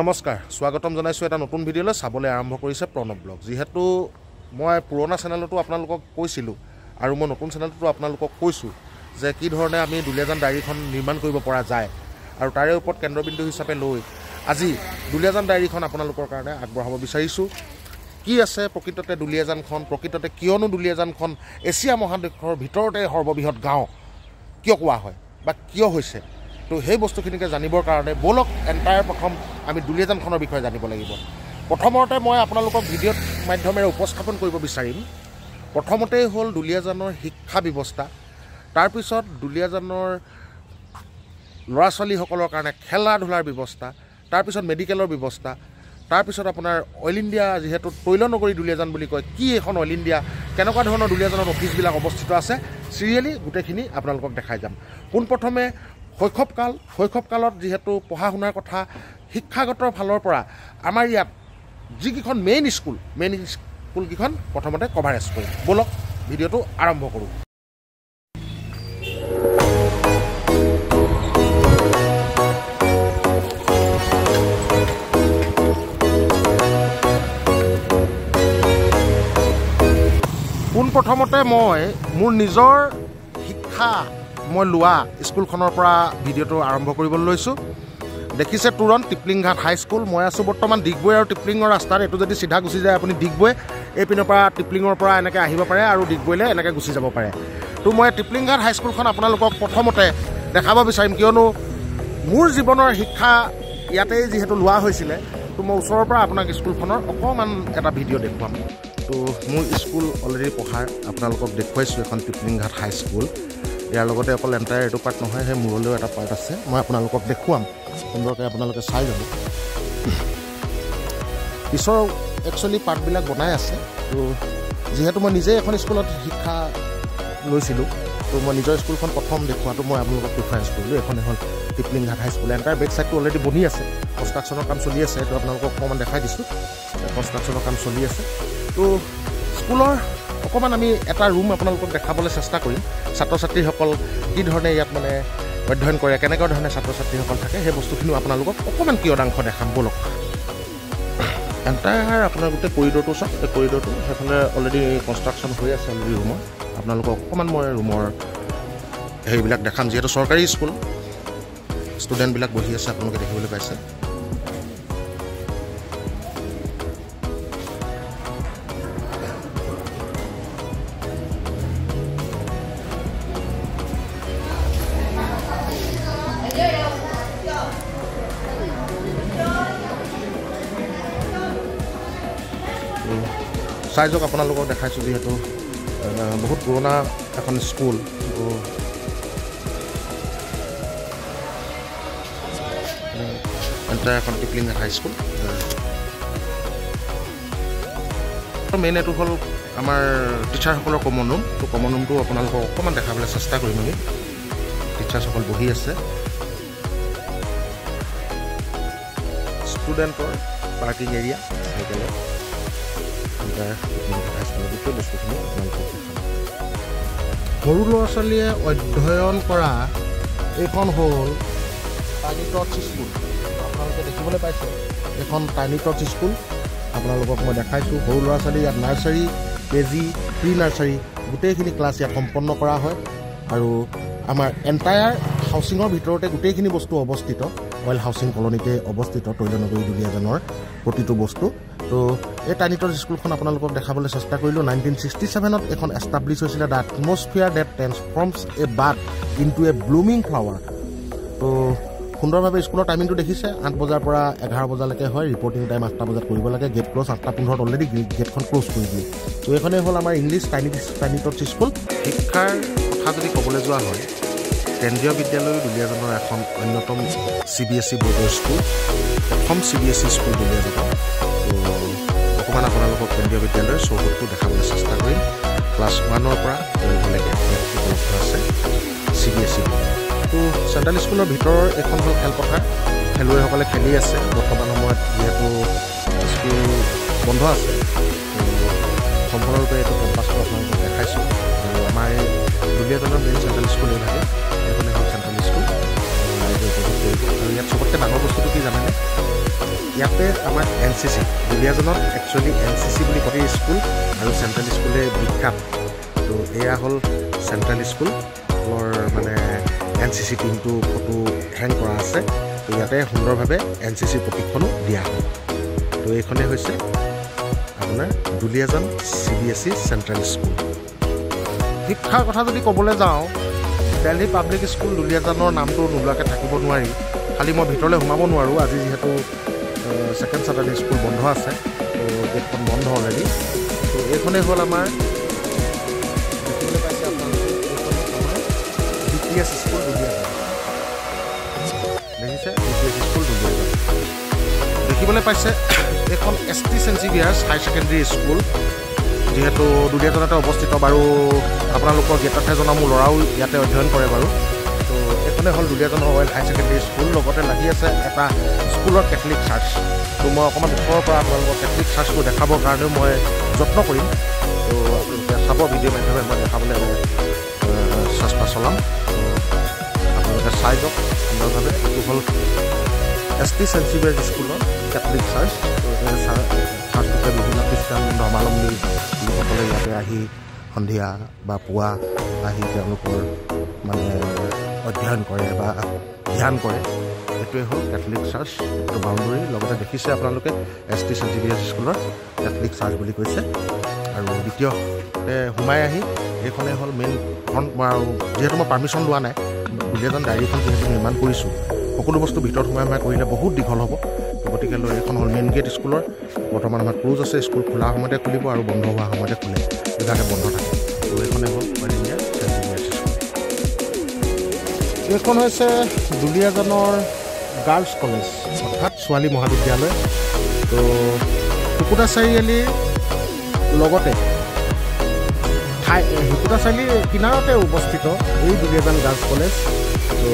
নমস্কাৰ স্বাগতম জনাইছো এটা নতুন ভিডিঅ'লৈ সাবলে আৰম্ভ কৰিছে প্ৰণৱ ব্লগ যিহেতু মই পুৰণা চেনেলটো আপোনালোকক কৈছিলো আৰু মই নতুন চেনেলটো আপোনালোকক কৈছো যে কি ধৰণে আমি দুলিয়াজান ডায়েৰীখন নিৰ্মাণ কৰিব পৰা যায় আৰু তাৰে ওপৰত কেন্দ্ৰবিন্দু হিচাপে লৈ আজি দুলিয়াজান ডায়েৰীখন আপোনালোকৰ কাৰণে আগবঢ়াব বিচাৰিছো কি আছে প্ৰকৃততে দুলিয়াজানখন প্ৰকৃততে কিয়নো দুলিয়াজানখন এছিয়া মহাদেশৰ ভিতৰতে সৰ্ববৃহৎ গাঁও কিয় কোৱা হয় বা কিয় হৈছে তো সেই বস্তুখিনিকে জানিবৰ কাৰণে বলক এণ্টায়াৰ প্ৰথম আমি দুলিয়াজানখনৰ বিষয়ে জানিব লাগিব প্ৰথমতে মই আপোনালোকক ভিডিঅ'ৰ মাধ্যমেৰে উপস্থাপন কৰিব বিচাৰিম প্ৰথমতেই হ'ল দুলিয়াজানৰ শিক্ষা ব্যৱস্থা তাৰপিছত দুলিয়াজানৰ ল'ৰা ছোৱালীসকলৰ কাৰণে খেলা ধূলাৰ ব্যৱস্থা তাৰপিছত মেডিকেলৰ ব্যৱস্থা তাৰপিছত আপোনাৰ অইল ইণ্ডিয়া যিহেতু তৈল নগৰী দুলিয়াজান বুলি কয় কি এখন অইল ইণ্ডিয়া কেনেকুৱা ধৰণৰ দুলিয়াজানৰ অফিচবিলাক অৱস্থিত আছে চিৰিয়েলি গোটেইখিনি আপোনালোকক দেখাই যাম পোনপ্ৰথমে শৈশৱকাল শৈশৱকালত যিহেতু পঢ়া শুনাৰ কথা শিক্ষাগতৰ ফালৰ পৰা আমাৰ ইয়াত যিকেইখন মেইন স্কুলকেইখন প্ৰথমতে কভাৰেজ কৰিম বলক ভিডিঅ'টো আৰম্ভ কৰোঁ পোনপ্ৰথমতে মই মোৰ নিজৰ শিক্ষা মই লোৱা স্কুলখনৰ পৰা ভিডিঅ'টো আৰম্ভ কৰিবলৈ লৈছোঁ দেখিছে তুৰণ টিপলিংঘাট হাইস্কুল মই আছোঁ বৰ্তমান ডিগবৈ আৰু টিপলিঙৰ ৰাস্তাত এইটো যদি চিধা গুচি যায় আপুনি ডিগবৈ এই পিনৰ পৰা টিপলিঙৰ পৰা এনেকৈ আহিব পাৰে আৰু ডিগবৈলৈ এনেকৈ গুচি যাব পাৰে তো মই টিপলিংঘাট হাইস্কুলখন আপোনালোকক প্ৰথমতে দেখাব বিচাৰিম কিয়নো মোৰ জীৱনৰ শিক্ষা ইয়াতেই যিহেতু লোৱা হৈছিলে তো মই ওচৰৰ পৰা আপোনাক স্কুলখনৰ অকণমান এটা ভিডিঅ' দেখুৱাম তো মোৰ স্কুল অলৰেডি পঢ়াৰ আপোনালোকক দেখুৱাইছোঁ এখন টিপলিংঘাট হাইস্কুল ইয়াৰ লগতে অকল এণ্টায়াৰ এইটো পাৰ্ট নহয় সেই মূৰলৈও এটা পাৰ্ট আছে মই আপোনালোকক দেখুৱাম সুন্দৰকৈ আপোনালোকে চাই যাব পিছৰ একচুৱেলি পাৰ্টবিলাক বনাই আছে তো যিহেতু মই নিজেই এখন স্কুলত শিক্ষা লৈছিলোঁ তো মই নিজৰ স্কুলখন প্ৰথম দেখুৱাটো মই আপোনালোকক প্ৰিফাৰেঞ্চ কৰিলোঁ এখন এখন টিপলিংঘাট হাইস্কুল এণ্টায়াৰ বেক ছাইডটো অলৰেডি বনি আছে কনষ্ট্ৰাকশ্যনৰ কাম চলি আছে এইটো আপোনালোকক অকণমান দেখাই দিছোঁ কনষ্ট্ৰাকশ্যনৰ কাম চলি আছে তো স্কুলৰ অকণমান আমি এটা ৰুম আপোনালোকক দেখাবলৈ চেষ্টা কৰিম ছাত্ৰ ছাত্ৰীসকল কি ধৰণে ইয়াত মানে অধ্যয়ন কৰে কেনেকুৱা ধৰণে ছাত্ৰ ছাত্ৰীসকল থাকে সেই বস্তুখিনিও আপোনালোকক অকণমান কিয়দাংশ দেখাম বলক এণ্টায়াৰ আপোনাৰ গোটেই কৰিডৰটো চাওক এই কৰিডৰটো সেইফালে অলৰেডি কনষ্ট্ৰাকশ্যন হৈ আছে অলৰেডি ৰুমৰ আপোনালোকক অকণমান মই ৰুমৰ সেইবিলাক দেখাম যিহেতু চৰকাৰী স্কুল ষ্টুডেণ্টবিলাক বহি আছে আপোনালোকে দেখিবলৈ পাইছে চাইজক আপোনালোকক দেখাইছোঁ যিহেতু বহুত পুৰণা এখন স্কুল এণ্টায়াৰ এখন টিপলিংঘাট হাইস্কুল মেইন এইটো হ'ল আমাৰ টিচাৰসকলৰ কমন ৰুম তো কমন ৰুমটো আপোনালোকক অকণমান দেখাবলৈ চেষ্টা কৰিম আমি টিচাৰসকল বহি আছে ষ্টুডেণ্টৰ পাৰ্কিং এৰিয়া চাইকেলৰ সৰু ল'ৰা ছোৱালীয়ে অধ্যয়ন কৰা এইখন হ'ল টাইনি টৰ্চ স্কুল আপোনালোকে দেখিবলৈ পাইছে এইখন টাইনি টৰ্চ স্কুল আপোনালোকক মই দেখাইছোঁ সৰু ল'ৰা ছোৱালী ইয়াত নাৰ্চাৰী কেজি প্ৰি নাৰ্চাৰী গোটেইখিনি ক্লাছ ইয়াত সম্পন্ন কৰা হয় আৰু আমাৰ এণ্টায়াৰ হাউচিঙৰ ভিতৰতে গোটেইখিনি বস্তু অৱস্থিত অইল হাউচিং কলনীতে অৱস্থিত তৈল নগৰী দুলিয়াজানৰ প্ৰতিটো বস্তু তো এই টাইনি টৰ্চ স্কুলখন আপোনালোকক দেখাবলৈ চেষ্টা কৰিলোঁ 1967 এখন এষ্টাব্লিছ হৈছিলে the atmosphere that transforms a bud into a blooming flower তো সুন্দৰভাৱে স্কুলৰ টাইমিংটো দেখিছে 8 বজাৰ পৰা 11 বজালৈকে হয় ৰিপৰ্টিং টাইম 8টা বজাত কৰিব লাগে গেট ক্ল'জ 8:15 অলৰেডি গেটখন ক্ল'জ কৰি দিয়ে তো এইখনেই হ'ল আমাৰ ইংলিছ টাইনি টৰ্চ স্কুল শিক্ষাৰ কথা যদি ক'বলৈ যোৱা হয় কেন্দ্ৰীয় বিদ্যালয় দুলিয়াজানৰ এখন অন্যতম CBSE বৰ্ডৰ স্কুল প্ৰথম CBSE স্কুল দুলিয়াজানৰ অকণমান আপোনালোকক কেন্দ্ৰীয় বিদ্যালয়ৰ চৌহদটো দেখাবলৈ চেষ্টা কৰিম ক্লাছ 1ৰ পৰা 12লৈকে উপলব্ধ আছে CBSE তো চেণ্ট্ৰেল স্কুলৰ ভিতৰৰ এখন হ'ল খেলপথাৰ খেলুৱৈসকলে খেলি আছে বৰ্তমান সময়ত যিহেতু স্কুল বন্ধ আছে সম্পূৰ্ণৰূপে এইটো কেম্পাছটো আপোনালোকক দেখাইছোঁ আমাৰ এই দুলিয়াজানৰ মেইন চেণ্ট্ৰেল স্কুল এইভাগে এইখনেই হ'ল চেণ্ট্ৰেল স্কুল ইয়াত চবতে ডাঙৰ বস্তুটো কি জানেনে? ইয়াতে আমাৰ NCC দুলিয়াজনত একচুয়ালি NCC বুলি কয় স্কুল আৰু সেন্ট্ৰাল স্কুলে বিখ্যাত। তো এয়া হল সেন্ট্ৰাল স্কুল অৰ মানে NCC টিমটো ফটো হ্যাং কৰা আছে। তো ইয়াতে সুন্দৰভাৱে NCC প্ৰতিক্ষণো দিয়া হয়। তো এইখনে হৈছে আপোনাৰ দুলিয়াজান CBSE সেন্ট্ৰাল স্কুল। শিক্ষাৰ কথা যদি ক'বলৈ যাওঁ দেলহি পাব্লিক স্কুল দুলিয়াজানৰ নামটো নোলাকে থাকিব নোৱাৰি। খালি মই ভিতৰলৈ সোমাব নোৱাৰোঁ, আজি যিহেতু সেকেন্ড স্যাটাৰডে স্কুল বন্ধ আছে। তো গেটখন বন্ধ অলৰেডি। তো এইখনে হ'ল আমাৰ BTS স্কুল দুলিয়াজান। দেখিছে BTS স্কুল দুলিয়াজান দেখিবলৈ পাইছে। এখন ST saint Xavier's high secondary school যিহেতু দুলিয়াজানতে অৱস্থিত, বাৰু আপোনালোকৰ গেটতে জনা মোৰ ল'ৰাও ইয়াতে অধ্যয়ন কৰে বাৰু। তো এইখনে হ'ল Duliajan oil high secondary school. লগতে লাগি আছে এটা স্কুলৰ কেথলিক চাৰ্চ। তো মই অকণমান ওচৰৰ পৰা আপোনালোকৰ কেথলিক চাৰ্চটো দেখাবৰ কাৰণেও মই যত্ন কৰিম। তো আপোনালোকে চাব, ভিডিঅ' মাধ্যমে মই দেখাবলৈ চেষ্টা চলাম, আপোনালোকে চাই যাওক সুন্দৰভাৱে। এইটো হ'ল ST সেঞ্চিভিয়াৰ্ছ স্কুলৰ কেথলিক চাৰ্চ। চাৰ্চটোতে বিভিন্ন খ্ৰীষ্টান ধৰ্মাৱলম্বী লোকসকলে ইয়াতে আহি সন্ধিয়া বা পুৱা আহি তেওঁলোকৰ মানে অধ্যয়ন কৰে বা ধ্যান কৰে। এইটোৱে হ'ল কেথলিক চাৰ্চ বাউণ্ডৰী। লগতে দেখিছে আপোনালোকে ST সেঞ্চিভিয়াৰ্ছ স্কুলৰ কেথলিক চাৰ্চ বুলি কৈছে। আৰু দ্বিতীয়তে সোমাই আহি এইখনেই হ'ল মেইন ফ্ৰণ্ট। আৰু যিহেতু মই পাৰ্মিশ্যন লোৱা নাই, দুলিয়াজান ডায়েৰীখন যিহেতু নিৰ্মাণ কৰিছোঁ, সকলো বস্তু ভিতৰত সোমাই সোমাই কৰিলে বহুত দীঘল হ'ব। গতিকে লৈ এইখন হ'ল মেইন গেট স্কুলৰ। বৰ্তমান আমাৰ ক্লোজ আছে, স্কুল খোলাৰ সময়তে খুলিব আৰু বন্ধ হোৱাৰ সময়তে খোলে, যাতে বন্ধ থাকে। তো এইখনেই হ'ল অইল ইণ্ডিয়া চেঞ্চিভিয়াৰ্ছ স্কুল। এইখন হৈছে দুলিয়াজানৰ গাৰ্লছ কলেজ অৰ্থাৎ ছোৱালী মহাবিদ্যালয়। তো টুকুৰা চাৰিআলিৰ লগতে ঠাই টুকুৰা চাৰিআলিৰ কিনাৰতে অৱস্থিত এই দুলিয়াজান গাৰ্লছ কলেজ। তো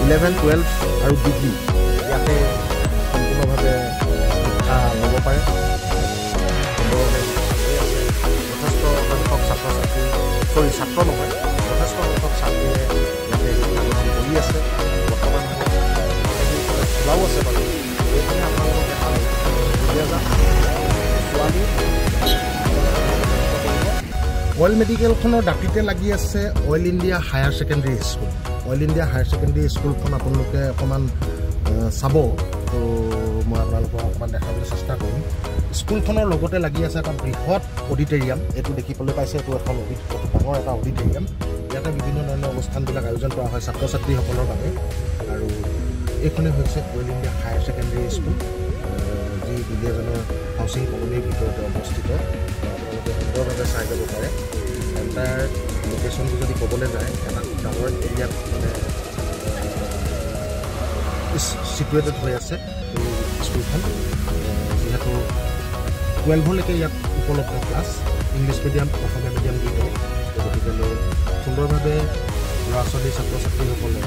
11, 12 আৰু ডিগ্ৰী ইয়াতে সম্পূৰ্ণভাৱে শিক্ষা ল'ব পাৰে। যথেষ্ট সংখ্যক ছাত্ৰ ছাত্ৰী যথেষ্ট সংখ্যক ছাত্ৰীয়ে ইয়াতে শিক্ষাগ্ৰহণ কৰি আছে। বৰ্তমান খোলাও আছে বাৰু। এইখিনি আপোনালোকে ছোৱালী অইল মেডিকেলখনৰ দাঁতিতে লাগি আছে oil India higher secondary school. Oil India higher secondary স্কুলখন আপোনালোকে অকণমান চাব। তো মই আপোনালোকক অকণমান দেখাবলৈ চেষ্টা কৰিম। স্কুলখনৰ লগতে লাগি আছে এটা বৃহৎ অডিটৰিয়াম। এইটো দেখিবলৈ পাইছে, এইটো এখন ডাঙৰ এটা অডিটৰিয়াম। ইয়াতে বিভিন্ন ধৰণৰ অনুষ্ঠানবিলাক আয়োজন কৰা হয় ছাত্ৰ ছাত্ৰীসকলৰ বাবে। আৰু এইখনেই হৈছে oil India higher secondary school, যি দুলিয়াজানৰ হাউচিং কলোনীৰ ভিতৰতে অৱস্থিত। আপোনালোকে সুন্দৰভাৱে চাই যাব পাৰে। তাৰ লোকেশ্যনটো যদি ক'বলৈ যায়, এটা ডাঙৰ এৰিয়াত মানে চিটুৱেটেড হৈ আছে এই স্কুলখন। যিহেতু 12লৈকে ইয়াত উপলব্ধ ক্লাছ, ইংলিছ মিডিয়াম, অসমীয়া মিডিয়াম দি দিয়ে। গতিকে লৈ সুন্দৰভাৱে ল'ৰা ছোৱালী ছাত্ৰ ছাত্ৰীসকলে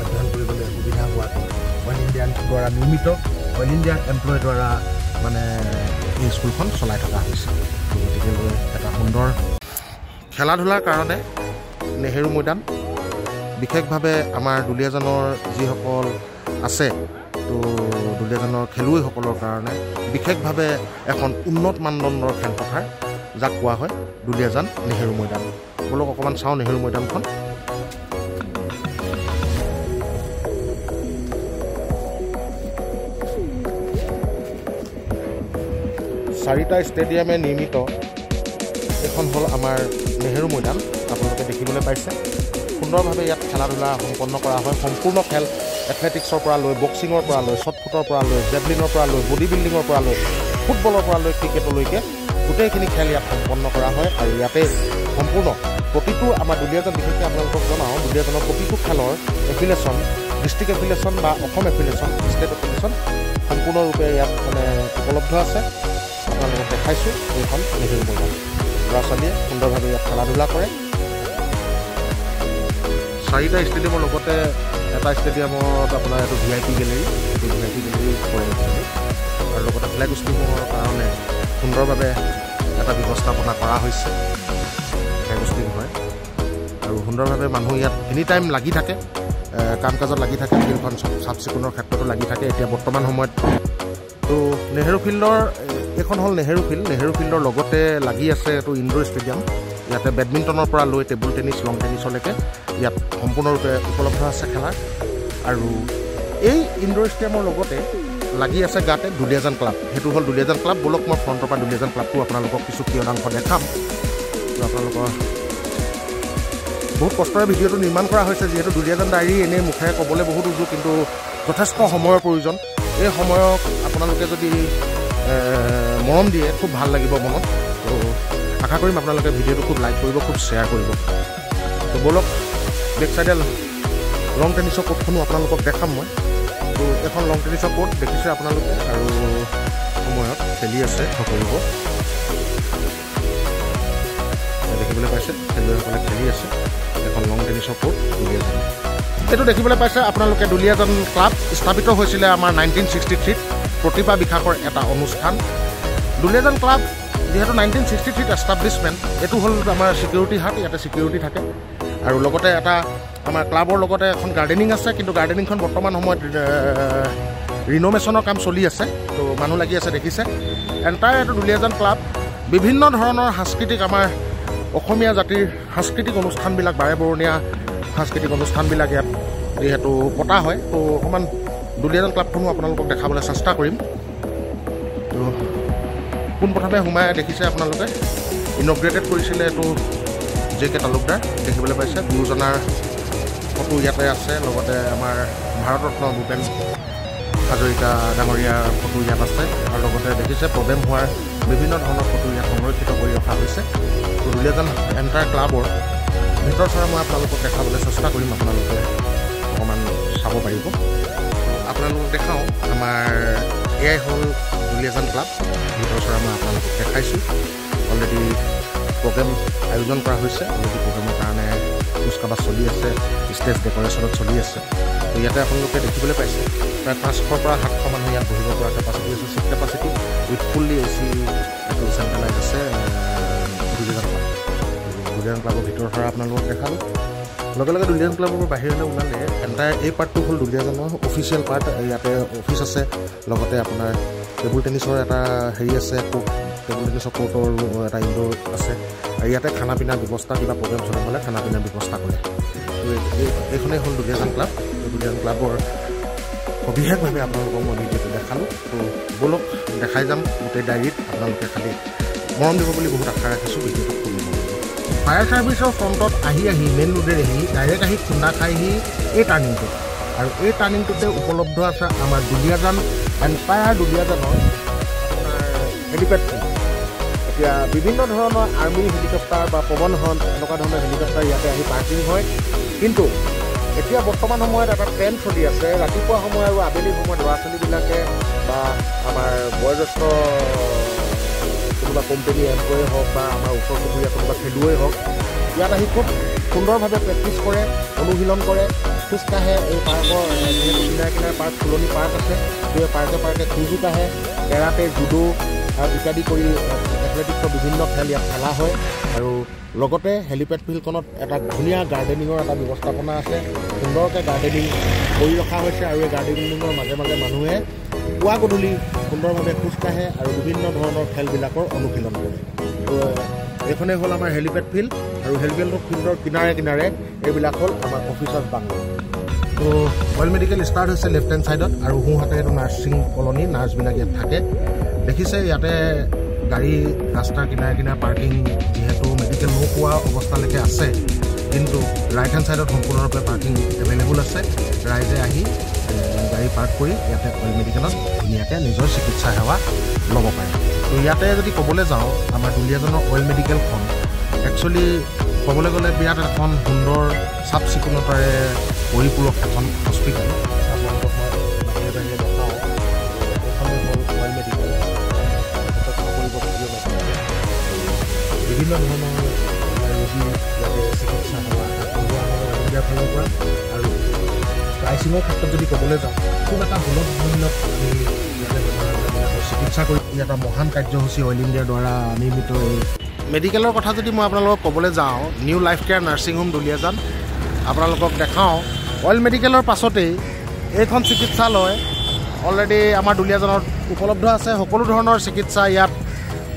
অধ্যয়ন কৰিবলৈ সুবিধা হোৱাটো অইল ইণ্ডিয়াৰ দ্বাৰা নিৰ্মিত অইল ইণ্ডিয়াৰ এমপ্লয়ৰ দ্বাৰা মানে এই স্কুলখন চলাই থকা হৈছে। গতিকে লৈ এটা সুন্দৰ খেলা ধূলাৰ কাৰণে নেহেৰু মৈদাম, বিশেষভাৱে আমাৰ দুলিয়াজানৰ যিসকল আছে তো দুলিয়াজানৰ খেলুৱৈসকলৰ কাৰণে বিশেষভাৱে এখন উন্নত মানদণ্ডৰ খেলপথাৰ, যাক কোৱা হয় দুলিয়াজান নেহেৰু মৈদাম। বলক অকণমান চাওঁ নেহেৰু মৈদামখন। চাৰিটা ষ্টেডিয়ামে নিৰ্মিত এখন হ'ল আমাৰ নেহেৰু মৈদাম। আপোনালোকে দেখিবলৈ পাইছে সুন্দৰভাৱে ইয়াত খেলা ধূলা সম্পন্ন কৰা হয়। সম্পূৰ্ণ খেল এথলেটিক্সৰ পৰা লৈ, বক্সিঙৰ পৰা লৈ, শ্বটপুটৰ পৰা লৈ, জেভলিনৰ পৰা লৈ, বডি বিল্ডিঙৰ পৰা লৈ, ফুটবলৰ পৰা লৈ, ক্ৰিকেটলৈকে গোটেইখিনি খেল ইয়াত সম্পন্ন কৰা হয়। আৰু ইয়াতে সম্পূৰ্ণ প্ৰতিটো আমাৰ দুলিয়াজান, বিশেষকৈ আপোনালোকক জনাওঁ, দুলিয়াজানৰ প্ৰতিটো খেলৰ এফিলেশ্যন, ডিষ্ট্ৰিক্ট এফিলেশ্যন বা অসম এফিলেশ্যন, ষ্টেট এফিলেশ্যন সম্পূৰ্ণৰূপে ইয়াত মানে উপলব্ধ আছে। আপোনালোকক দেখাইছোঁ এইখন নেহেৰু মৈদাম। ল'ৰা ছোৱালীয়ে সুন্দৰভাৱে ইয়াত খেলা ধূলা কৰে। চাৰিটা ষ্টেডিয়ামৰ লগতে এটা ষ্টেডিয়ামত আপোনাৰ এইটো ভি আই পি গেলেৰী কৰে। আৰু লগতে ফ্লেগ ষ্টিঙৰ কাৰণে সুন্দৰভাৱে এটা ব্যৱস্থাপনা কৰা হৈছে। ফ্লেগ ষ্টিং হয় আৰু সুন্দৰভাৱে মানুহ ইয়াত এনি টাইম লাগি থাকে। কামকাজত লাগি থাকে, বিলখন চাফ চিকুণৰ ক্ষেত্ৰতো লাগি থাকে। এতিয়া বৰ্তমান সময়ত তো নেহেৰু ফিল্ডৰ এখন হ'ল নেহেৰু ফিল্ড, নেহেৰু ফিল্ডৰ লগতে লাগি আছে এইটো ইনডোৰ ষ্টেডিয়াম। ইয়াতে বেডমিণ্টনৰ পৰা লৈ টেবুল টেনিছ, লং টেনিছলৈকে ইয়াত সম্পূৰ্ণৰূপে উপলব্ধ আছে খেলা। আৰু এই ইনডোৰ ষ্টেডিয়ামৰ লগতে লাগি আছে গাতে দুলিয়াজান ক্লাব, সেইটো হ'ল দুলিয়াজান ক্লাব। বলক মই ফ্ৰণ্টৰ পৰা দুলিয়াজান ক্লাবটো আপোনালোকক কিছু কিয়দাংশ দেখাম। আপোনালোকৰ বহুত কষ্টৰে ভিডিঅ'টো নিৰ্মাণ কৰা হৈছে, যিহেতু দুলিয়াজান ডায়েৰী এনেই মুখেৰে ক'বলৈ বহুত উজু, কিন্তু যথেষ্ট সময়ৰ প্ৰয়োজন। এই সময়ক আপোনালোকে যদি মৰম দিয়ে খুব ভাল লাগিব মনত। তো আশা কৰিম আপোনালোকে ভিডিঅ'টো খুব লাইক কৰিব, খুব শ্বেয়াৰ কৰিব। তো বলক বেক চাইডে লং টেনিছৰ কোৰ্টখনো আপোনালোকক দেখাম মই। তো এখন লং টেনিছৰ কোৰ্ট দেখিছে আপোনালোকে, আৰু সময়ত খেলি আছে সকলোবোৰ দেখিবলৈ পাইছে, খেলুৱৈসকলে খেলি আছে। এখন লং টেনিছৰ কোৰ্ট দুলিয়াজান, এইটো দেখিবলৈ পাইছে আপোনালোকে। দুলিয়াজান ক্লাব স্থাপিত হৈছিলে আমাৰ 1963-ত প্ৰতিভা বিকাশৰ এটা অনুষ্ঠান। দুলিয়াজান ক্লাব যিহেতু 1963-ত এষ্টাব্লিছমেণ্ট, এইটো হ'ল আমাৰ ছিকিউৰিটি হাট, ইয়াতে ছিকিউৰিটি থাকে। আৰু লগতে এটা আমাৰ ক্লাবৰ লগতে এখন গাৰ্ডেনিং আছে, কিন্তু গাৰ্ডেনিংখন বৰ্তমান সময়ত ৰিন'ভেশ্যনৰ কাম চলি আছে, তো মানুহ লাগি আছে দেখিছে। এণ্টায়াৰ এইটো দুলিয়াজান ক্লাব বিভিন্ন ধৰণৰ সাংস্কৃতিক, আমাৰ অসমীয়া জাতিৰ সাংস্কৃতিক অনুষ্ঠানবিলাক, বাৰে বৰণীয়া সাংস্কৃতিক অনুষ্ঠানবিলাক ইয়াত যিহেতু পতা হয়। তো অকণমান দুলিয়াজান ক্লাবখনো আপোনালোকক দেখাবলৈ চেষ্টা কৰিম। তো পোনপ্ৰথমে সোমাই দেখিছে আপোনালোকে ইনগ্ৰেটেড কৰিছিলে এইটো জে.কে. তালুকদাৰ, দেখিবলৈ পাইছে। গুৰুজনাৰ ফটো ইয়াতে আছে, লগতে আমাৰ ভাৰতৰত্ন ভূপেন হাজৰিকা ডাঙৰীয়াৰ ফটো ইয়াত আছে, আৰু লগতে দেখিছে প্ৰগ্ৰেম হোৱাৰ বিভিন্ন ধৰণৰ ফটো ইয়াত সংৰক্ষিত কৰি ৰখা হৈছে। দুলিয়াজান এণ্টায়াৰ ক্লাবৰ ভিতৰ চৰা মই আপোনালোকক দেখাবলৈ চেষ্টা কৰিম, আপোনালোকে অকণমান চাব পাৰিব। আপোনালোকক দেখাওঁ আমাৰ এয়াই হ'ল দুলিয়াজান ক্লাব, ভিতৰ চৰা মই আপোনালোকক দেখাইছোঁ। অলৰেডি প্ৰগ্ৰেম আয়োজন কৰা হৈছে, অলৰেডি প্ৰগ্ৰেমৰ কাৰণে কুচকাবাজ চলি আছে, ষ্টেজ ডেক'ৰেশ্যনত চলি আছে। তো ইয়াতে আপোনালোকে দেখিবলৈ পাইছে প্ৰায় 500 পৰা 700 মানুহ ইয়াত বহিব পৰা কেপাচিটি আছে, seat capacity with fully AC এইটো চেণ্টেলাইজ আছে দুলিয়াজান ক্লাব। দুলিয়াজান ক্লাবৰ ভিতৰৰ পৰা আপোনালোকক দেখালোঁ। লগে লগে দুলিয়াজান ক্লাবৰ বাহিৰলৈ ওলালে এণ্টায়াৰ এই পাৰ্টটো হ'ল দুলিয়াজানৰ অফিচিয়েল পাৰ্ট। ইয়াতে অফিচ আছে, লগতে আপোনাৰ টেবুল টেনিছৰ এটা হেৰি আছে, টেবুল টেনিছৰ কোৰ্টৰ এটা ইনডোৰ আছে। আৰু ইয়াতে খানা পিনাৰ ব্যৱস্থা, কিবা প্ৰগ্ৰেম চলাব হ'লে খানা পিনাৰ ব্যৱস্থা কৰে। এইখনেই হ'ল দুলিয়াজান ক্লাব। দুলিয়াজান ক্লাবৰ সবিশেষভাৱে আপোনালোকক মই ভিডিঅ'টো দেখালোঁ। তো বলক দেখাই যাম গোটেই ডায়েৰীত, আপোনালোকে খালি মৰম দিব বুলি বহুত আশা ৰাখিছোঁ ভিডিঅ'টো খুলিব। ফায়াৰ ছাৰ্ভিচৰ ফ্ৰণ্টত আহি মেইন ৰোডেৰে ডাইৰেক্ট আহি খুন্দা খাইহি এই টাৰ্ণিংটো, আৰু এই টাৰ্ণিংটোতে উপলব্ধ আছে আমাৰ দুলিয়াজান এণ্টায়াৰ দুলিয়াজানৰ হেলিপেড। এতিয়া বিভিন্ন ধৰণৰ আৰ্মি হেলিকপ্টাৰ বা পৱন হন এনেকুৱা ধৰণৰ হেলিকপ্টাৰ ইয়াতে আহি পাৰ্কিং হয়। কিন্তু এতিয়া বৰ্তমান সময়ত এটা ট্ৰেণ্ড চলি আছে, ৰাতিপুৱা সময় আৰু আবেলি সময়ত ল'ৰা ছোৱালীবিলাকে বা আমাৰ বয়োজ্যেষ্ঠ কোনোবা কোম্পেনী এমপ্লয়ে হওক বা আমাৰ ওচৰ চুবুৰীয়া কোনোবা খেলুৱৈ হওক, ইয়াত আহি খুব সুন্দৰভাৱে প্ৰেক্টিছ কৰে, অনুশীলন কৰে, খোজকাঢ়ে। এই পাৰ্কৰ যিহেতু কিনাৰে কিনাৰে পাৰ্ক, ফুলনি পাৰ্ক আছে, সেই পাৰ্কে পাৰ্কে খোজোক আহে, কেৰাটে, জুডো ইত্যাদি কৰি এথলেটিক্সৰ বিভিন্ন খেল ইয়াত খেলা হয়। আৰু লগতে হেলিপেড ফিল্ডখনত এটা ধুনীয়া গাৰ্ডেনিঙৰ এটা ব্যৱস্থাপনা আছে, সুন্দৰকৈ গাৰ্ডেনিং কৰি ৰখা হৈছে। আৰু এই গাৰ্ডেনিঙৰ মাজে মাজে মানুহে পুৱা গধূলি সুন্দৰভাৱে খোজকাঢ়ে আৰু বিভিন্ন ধৰণৰ খেলবিলাকৰ অনুশীলন কৰে। তো এইখনেই হ'ল আমাৰ হেলিপেড ফিল্ড, আৰু হেলিপেড ফিল্ডৰ কিনাৰে কিনাৰে এইবিলাক হ'ল আমাৰ অফিচাৰ্ছ বাংলো। তো অইল মেডিকেল ষ্টাৰ্ট হৈছে লেফ্ট হেণ্ড ছাইডত, আৰু সোঁহাতে এইটো নাৰ্ছিং কলনী, নাৰ্ছবিলাক ইয়াত থাকে। দেখিছে ইয়াতে গাড়ী ৰাস্তাৰ কিনাৰে কিনাৰে পাৰ্কিং, যিহেতু মেডিকেল নোপোৱা অৱস্থালৈকে আছে, কিন্তু ৰাইট হেণ্ড ছাইডত সম্পূৰ্ণৰূপে পাৰ্কিং এভেইলেবল আছে। ৰাইজে আহি গাড়ী পাৰ্ক কৰি ইয়াতে অইল মেডিকেলত ধুনীয়াকৈ নিজৰ চিকিৎসা সেৱা ল'ব পাৰে। তো ইয়াতে যদি ক'বলৈ যাওঁ আমাৰ দুলিয়াজানৰ অইল মেডিকেলখন একচুৱেলি ক'বলৈ গ'লে বিৰাট এখন সুন্দৰ চাফ চিকুণতাৰে পৰিপূৰক এখন হস্পিটেল। আপোনালোকক মই বাহিৰে বাহিৰে দেখাওঁ, এইখনেই হ'ল অইল মেডিকেল। বিভিন্ন ধৰণৰ ৰোগী যাতে চিকিৎসা সেৱা আগবঢ়োৱা হয় ইয়াৰ ফালৰ পৰা। আৰু প্ৰাইচিঙৰ ক্ষেত্ৰত যদি ক'বলৈ যাওঁ, খুব এটা সুলভ মূল্যত আমি ইয়াতে বেমাৰবিলাকৰ চিকিৎসা কৰি এটা মহান কাৰ্যসূচী অইল ইণ্ডিয়াৰ দ্বাৰা নিৰ্মিত। এই মেডিকেলৰ কথা যদি মই আপোনালোকক ক'বলৈ যাওঁ, new life care nursing home Duliajan আপোনালোকক দেখাওঁ। অইল মেডিকেলৰ পাছতেই এইখন চিকিৎসালয় অলৰেডি আমাৰ দুলিয়াজানত উপলব্ধ আছে। সকলো ধৰণৰ চিকিৎসা ইয়াত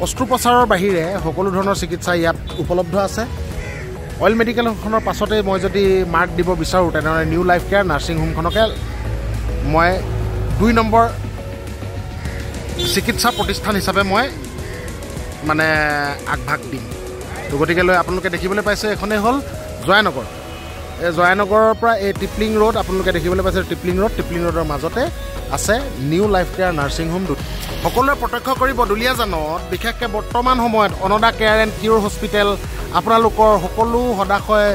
অস্ত্ৰোপচাৰৰ বাহিৰে সকলো ধৰণৰ চিকিৎসা ইয়াত উপলব্ধ আছে। অইল মেডিকেলখনৰ পাছতেই মই যদি মাৰ্ক দিব বিচাৰোঁ তেনেহ'লে নিউ লাইফ কেয়াৰ নাৰ্ছিং হোমখনকে মই ২ নম্বৰ চিকিৎসা প্ৰতিষ্ঠান হিচাপে মই মানে আগভাগ দিম। তো গতিকে লৈ আপোনালোকে দেখিবলৈ পাইছে এখনেই হ'ল জয়ানগৰ। এই জয়ানগৰৰ পৰা এই টিপলিং ৰোড আপোনালোকে দেখিবলৈ পাইছে, টিপলিং ৰোডৰ মাজতে আছে new life care nursing home. সকলোৱে প্ৰত্যক্ষ কৰিব দুলিয়াজানত বিশেষকৈ বৰ্তমান সময়ত অনদা কেয়াৰ এণ্ড কিউৰ হস্পিটেল আপোনালোকৰ সকলো সদাশয়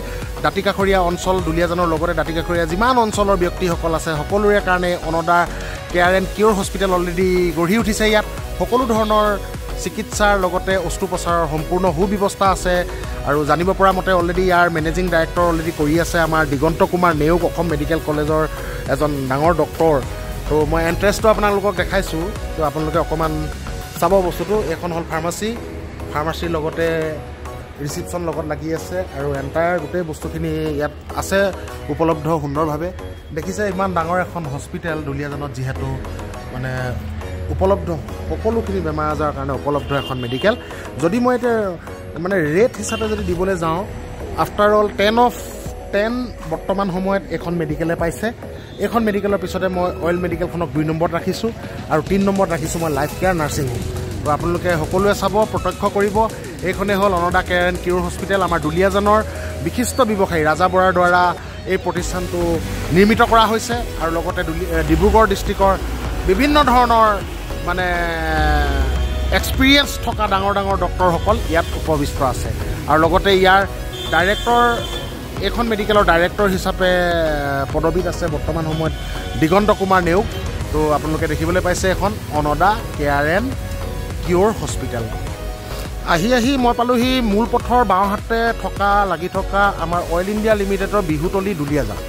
দাঁতিকাষৰীয়া অঞ্চল, দুলিয়াজানৰ লগতে দাঁতিকাষৰীয়া যিমান অঞ্চলৰ ব্যক্তিসকল আছে সকলোৰে কাৰণে অনদা care and cure hospital already গঢ়ি উঠিছে। ইয়াত সকলো ধৰণৰ চিকিৎসাৰ লগতে অস্ত্ৰোপচাৰৰ সম্পূৰ্ণ সুব্যৱস্থা আছে। আৰু জানিব পৰা মতে অলৰেডি ইয়াৰ মেনেজিং ডাইৰেক্টৰ অলৰেডি কৰি আছে আমাৰ দিগন্ত কুমাৰ নেওগ, অসম মেডিকেল কলেজৰ এজন ডাঙৰ ডক্টৰ। তো মই এণ্ট্ৰেঞ্চটো আপোনালোকক দেখাইছোঁ, তো আপোনালোকে অকণমান চাব বস্তুটো। এইখন হ'ল ফাৰ্মাচীৰ লগতে ৰিচিপশ্যন লগত লাগি আছে আৰু এণ্টায়াৰ গোটেই বস্তুখিনি ইয়াত আছে উপলব্ধ সুন্দৰভাৱে। দেখিছে ইমান ডাঙৰ এখন হস্পিটেল দুলিয়াজানত যিহেতু মানে উপলব্ধ সকলোখিনি বেমাৰ আজাৰৰ কাৰণে উপলব্ধ এখন মেডিকেল। যদি মই এতিয়া মানে ৰেট হিচাপে যদি দিবলৈ যাওঁ, আফটাৰ অল 10/10 বৰ্তমান সময়ত এখন মেডিকেলে পাইছে। এখন মেডিকেলৰ পিছতে মই অইল মেডিকেলখনক 2 নম্বৰত ৰাখিছোঁ আৰু 3 নম্বৰত ৰাখিছোঁ মই লাইফ কেয়াৰ নাৰ্ছিং হোম। তো আপোনালোকে সকলোৱে চাব, প্ৰত্যক্ষ কৰিব। এইখনেই হ'ল অনদা কেয়াৰ এণ্ড কিউৰ হস্পিটেল। আমাৰ দুলিয়াজানৰ বিশিষ্ট ব্যৱসায়ী ৰাজা বৰাৰ দ্বাৰা এই প্ৰতিষ্ঠানটো নিৰ্মিত কৰা হৈছে আৰু লগতে ডিব্ৰুগড় ডিষ্ট্ৰিক্টৰ বিভিন্ন ধৰণৰ মানে এক্সপিৰিয়েঞ্চ থকা ডাঙৰ ডাঙৰ ডক্টৰসকল ইয়াত উপবিষ্ট আছে। আৰু লগতে ইয়াৰ ডাইৰেক্টৰ, এইখন মেডিকেলৰ ডাইৰেক্টৰ হিচাপে পদবীত আছে বৰ্তমান সময়ত দিগন্ত কুমাৰ নেওগ। তো আপোনালোকে দেখিবলৈ পাইছে এখন অনদা কেয়াৰ এণ্ড কিউৰ হস্পিটেল। আহি মই পালোঁহি মূল পথৰ বাওঁহাতে লাগি থকা আমাৰ অইল ইণ্ডিয়া লিমিটেডৰ বিহুতলী দুলিয়াজান।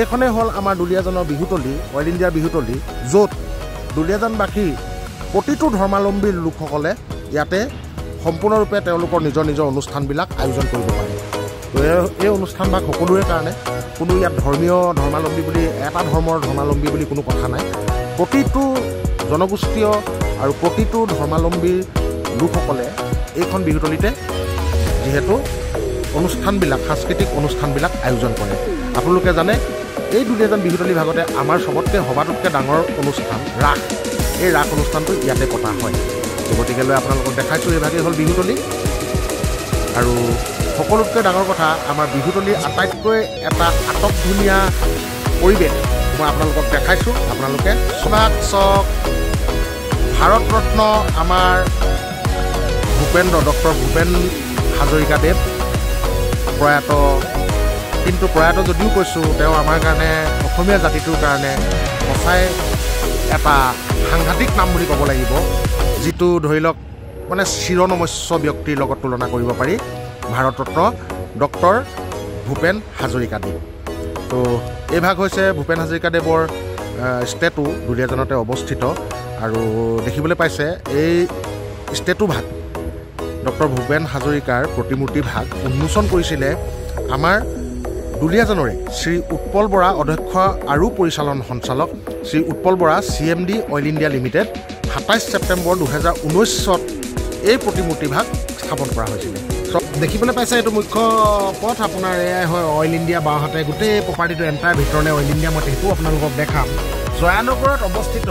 এইখনেই হ'ল আমাৰ দুলিয়াজানৰ বিহুতলী, অইল ইণ্ডিয়াৰ বিহুতলী, য'ত দুলিয়াজানবাসী প্ৰতিটো ধৰ্মাৱলম্বীৰ লোকসকলে ইয়াতে সম্পূৰ্ণৰূপে তেওঁলোকৰ নিজৰ নিজৰ অনুষ্ঠানবিলাক আয়োজন কৰিব পাৰে। এই অনুষ্ঠানভাগ সকলোৰে কাৰণে, কোনো ইয়াত ধৰ্মাৱলম্বী বুলি এটা ধৰ্মৰ ধৰ্মাৱলম্বী বুলি কোনো কথা নাই। প্ৰতিটো জনগোষ্ঠীয় আৰু প্ৰতিটো ধৰ্মাৱলম্বীৰ লোকসকলে এইখন বিহুতলীতে যিহেতু অনুষ্ঠানবিলাক, সাংস্কৃতিক অনুষ্ঠানবিলাক আয়োজন কৰে। আপোনালোকে জানে এই দুলিয়াজান বিহুতলী ভাগতে আমাৰ চবতকৈ সবাতোতকৈ ডাঙৰ অনুষ্ঠান ৰাস, এই ৰাস অনুষ্ঠানটো ইয়াতে পতা হয়। গতিকে লৈ আপোনালোকক দেখাইছোঁ এইভাগেই হ'ল বিহুতলী। আৰু সকলোতকৈ ডাঙৰ কথা, আমাৰ বিহুতলীৰ আটাইতকৈ এটা আটকধুনীয়া পৰিৱেশ মই আপোনালোকক দেখাইছোঁ। আপোনালোকে চোনাক চক ভাৰত ৰত্ন আমাৰ ডক্টৰ ভূপেন হাজৰিকাদেৱ প্ৰয়াত, কিন্তু প্ৰয়াত যদিও কৈছোঁ, তেওঁ আমাৰ কাৰণে, অসমীয়া জাতিটোৰ কাৰণে সঁচাই এটা সাংঘাতিক নাম বুলি ক'ব লাগিব, যিটো ধৰি লওক মানে চিৰনমস্য ব্যক্তিৰ লগত তুলনা কৰিব পাৰি, ভাৰতৰত্ন ডক্টৰ ভূপেন হাজৰিকাদেৱ। তো এইভাগ হৈছে ভূপেন হাজৰিকাদেৱৰ ষ্টেটু দুলিয়াজানতে অৱস্থিত। আৰু দেখিবলৈ পাইছে এই ষ্টেটু ভাগ ডক্টৰ ভূপেন হাজৰিকাৰ প্ৰতিমূৰ্তি ভাগ উন্মোচন কৰিছিলে আমাৰ দুলিয়াজানৰে শ্ৰী উৎপল বৰা, অধ্যক্ষ আৰু পৰিচালন সঞ্চালক Shri Utpal Bora, CMD oil India limited. 27 September 2019-ত এই প্ৰতিমূৰ্তি ভাগ স্থাপন কৰা হৈছিলে। দেখিবলৈ পাইছে এইটো মুখ্য পথ আপোনাৰ এয়াই হয় অইল ইণ্ডিয়া, বাওঁহাতে গোটেই প্ৰপাৰ্টিটো এণ্টায়াৰ ভিতৰলৈ অইল ইণ্ডিয়া, মই সেইটো আপোনালোকক দেখাম। জয়ানগৰত অৱস্থিত